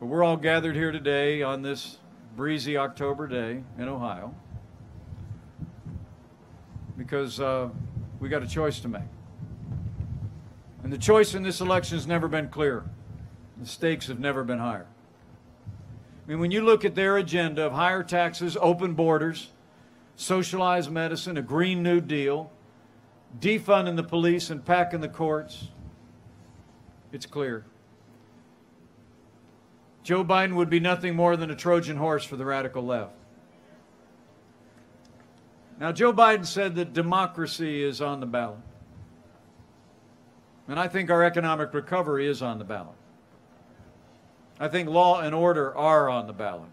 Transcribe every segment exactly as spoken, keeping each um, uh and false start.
But we're all gathered here today on this breezy October day in Ohio because uh, we got a choice to make. And the choice in this election has never been clearer. The stakes have never been higher. I mean, when you look at their agenda of higher taxes, open borders, socialized medicine, a Green New Deal, defunding the police and packing the courts, it's clear. Joe Biden would be nothing more than a Trojan horse for the radical left. Now, Joe Biden said that democracy is on the ballot. And I think our economic recovery is on the ballot. I think law and order are on the ballot.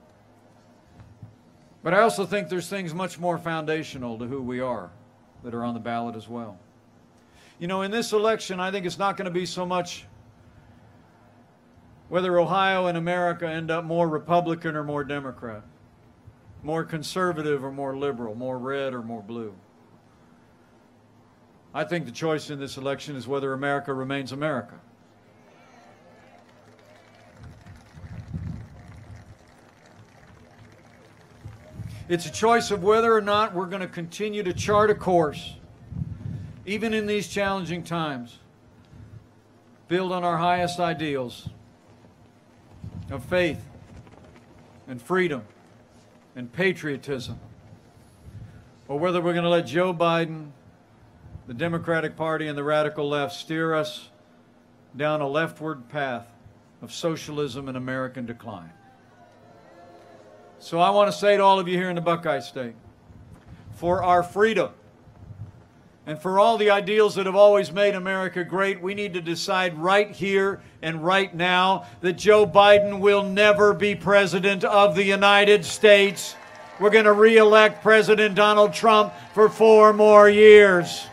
But I also think there's things much more foundational to who we are that are on the ballot as well. You know, in this election, I think it's not going to be so much whether Ohio and America end up more Republican or more Democrat, more conservative or more liberal, more red or more blue. I think the choice in this election is whether America remains America. It's a choice of whether or not we're going to continue to chart a course, even in these challenging times, build on our highest ideals of faith and freedom and patriotism, or whether we're going to let Joe Biden, the Democratic Party, and the radical left steer us down a leftward path of socialism and American decline. So I want to say to all of you here in the Buckeye State, for our freedom and for all the ideals that have always made America great, we need to decide right here and right now that Joe Biden will never be president of the United States. We're going to re-elect President Donald Trump for four more years.